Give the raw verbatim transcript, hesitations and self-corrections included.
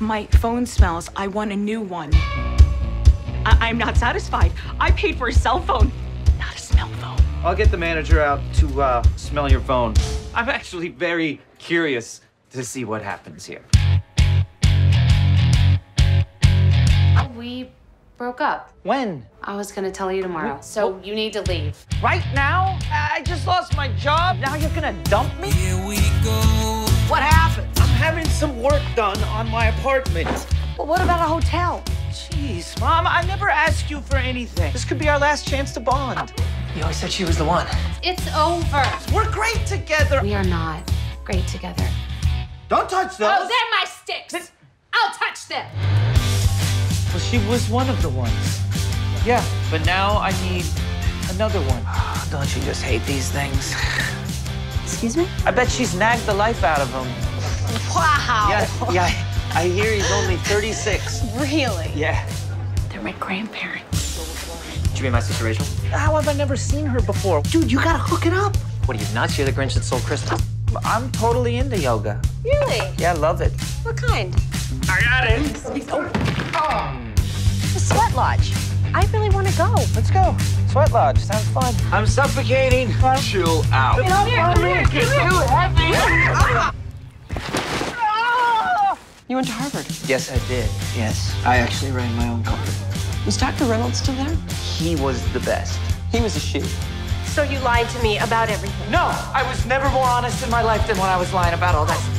My phone smells. I want a new one. I I'm not satisfied. I paid for a cell phone, not a smell phone. I'll get the manager out to uh, smell your phone. I'm actually very curious to see what happens here. We broke up. When? I was gonna tell you tomorrow, so well, you need to leave. Right now? I just lost my job. Now you're gonna dump me? Here we go. What happened? I'm having some work done on my apartment. Well, what about a hotel? Jeez, Mom, I never asked you for anything. This could be our last chance to bond. You always said she was the one. It's over. We're great together. We are not great together. Don't touch those. Oh, they're my sticks. This I'll touch them. Well, she was one of the ones. Yeah, but now I need another one. Oh, don't you just hate these things? Excuse me? I bet she's nagged the life out of him. Wow. Yeah, yeah. I hear he's only thirty-six. Really? Yeah. They're my grandparents. Did you meet my sister Rachel? How have I never seen her before? Dude, you gotta hook it up. What are you, nuts? You're the Grinch that stole Christmas. I'm totally into yoga. Really? Yeah, I love it. What kind? I got it. Oh. Oh. The Sweat Lodge. I really want to go. Let's go. Sweat Lodge. Sounds fun. I'm suffocating. Fun. Chill out. It's too heavy. You went to Harvard? Yes, I did. Yes. I actually ran my own company. Was Doctor Reynolds still there? He was the best. He was a shoe. So you lied to me about everything? No, I was never more honest in my life than when I was lying about all that.